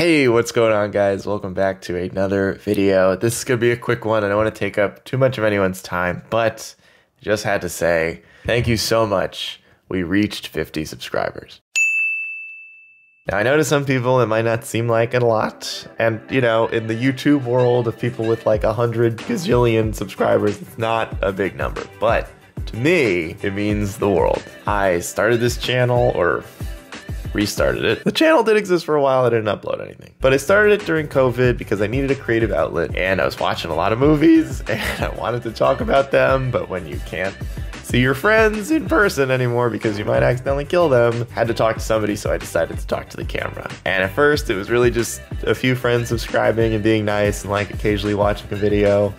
Hey, what's going on, guys? Welcome back to another video. This is gonna be a quick one. I don't want to take up too much of anyone's time, but just had to say thank you so much. We reached 50 subscribers. Now, I know to some people it might not seem like a lot, and you know, in the YouTube world of people with like 100 gazillion subscribers, it's not a big number, but to me, it means the world. I started this channel, or restarted it. The channel did exist for a while. I didn't upload anything, but I started it during COVID because I needed a creative outlet, and I was watching a lot of movies and I wanted to talk about them. But when you can't see your friends in person anymore because you might accidentally kill them, I had to talk to somebody, so I decided to talk to the camera. And at first it was really just a few friends subscribing and being nice and like occasionally watching a video.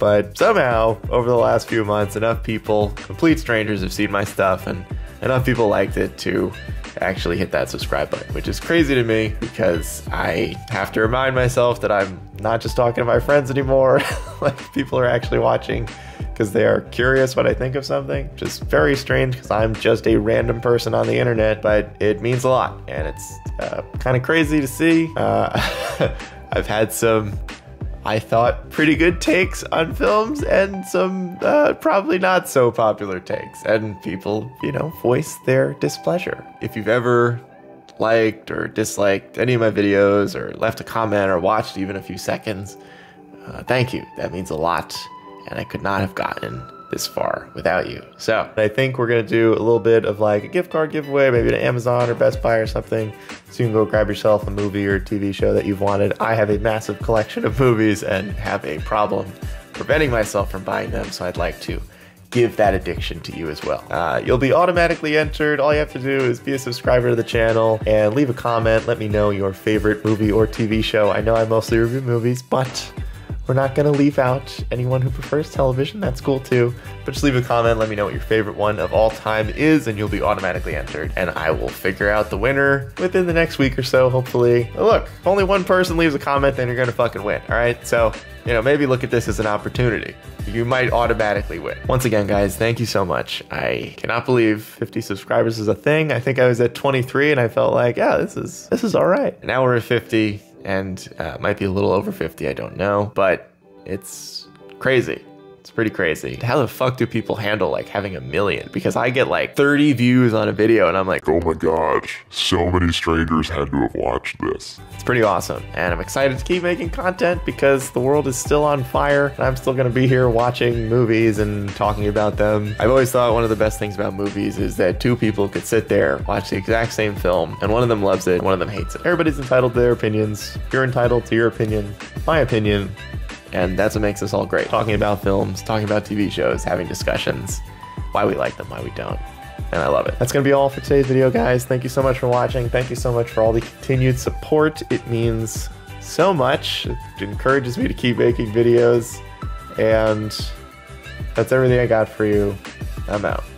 But somehow over the last few months, enough people, complete strangers, have seen my stuff, and enough people liked it to actually hit that subscribe button, which is crazy to me because I have to remind myself that I'm not just talking to my friends anymore. Like, people are actually watching because they are curious what I think of something, which is very strange because I'm just a random person on the internet, but it means a lot, and it's kind of crazy to see. I've had some, I thought, pretty good takes on films and some probably not so popular takes, and people, you know, voice their displeasure. If you've ever liked or disliked any of my videos or left a comment or watched even a few seconds, thank you. That means a lot, and I could not have gotten this far without you. So I think we're gonna do a little bit of like a gift card giveaway, maybe to Amazon or Best Buy or something, so you can go grab yourself a movie or TV show that you've wanted. I have a massive collection of movies and have a problem preventing myself from buying them, so I'd like to give that addiction to you as well. You'll be automatically entered. All you have to do is be a subscriber to the channel and leave a comment. Let me know your favorite movie or TV show. I know I mostly review movies, but we're not gonna leave out anyone who prefers television. That's cool too. But just leave a comment, let me know what your favorite one of all time is, and you'll be automatically entered. And I will figure out the winner within the next week or so, hopefully. Look, if only one person leaves a comment, then you're gonna fucking win, all right? So, you know, maybe look at this as an opportunity. You might automatically win. Once again, guys, thank you so much. I cannot believe 50 subscribers is a thing. I think I was at 23 and I felt like, yeah, this is all right. And now we're at 50. And might be a little over 50, I don't know, but it's crazy. It's pretty crazy. How the fuck do people handle like having 1 million? Because I get like 30 views on a video and I'm like, oh my gosh, so many strangers had to have watched this. It's pretty awesome. And I'm excited to keep making content because the world is still on fire and I'm still gonna be here watching movies and talking about them. I've always thought one of the best things about movies is that two people could sit there, watch the exact same film, and one of them loves it, one of them hates it. Everybody's entitled to their opinions. You're entitled to your opinion, my opinion. And that's what makes us all great. Talking about films, talking about TV shows, having discussions, why we like them, why we don't. And I love it. That's gonna be all for today's video, guys. Thank you so much for watching. Thank you so much for all the continued support. It means so much. It encourages me to keep making videos. And that's everything I got for you. I'm out.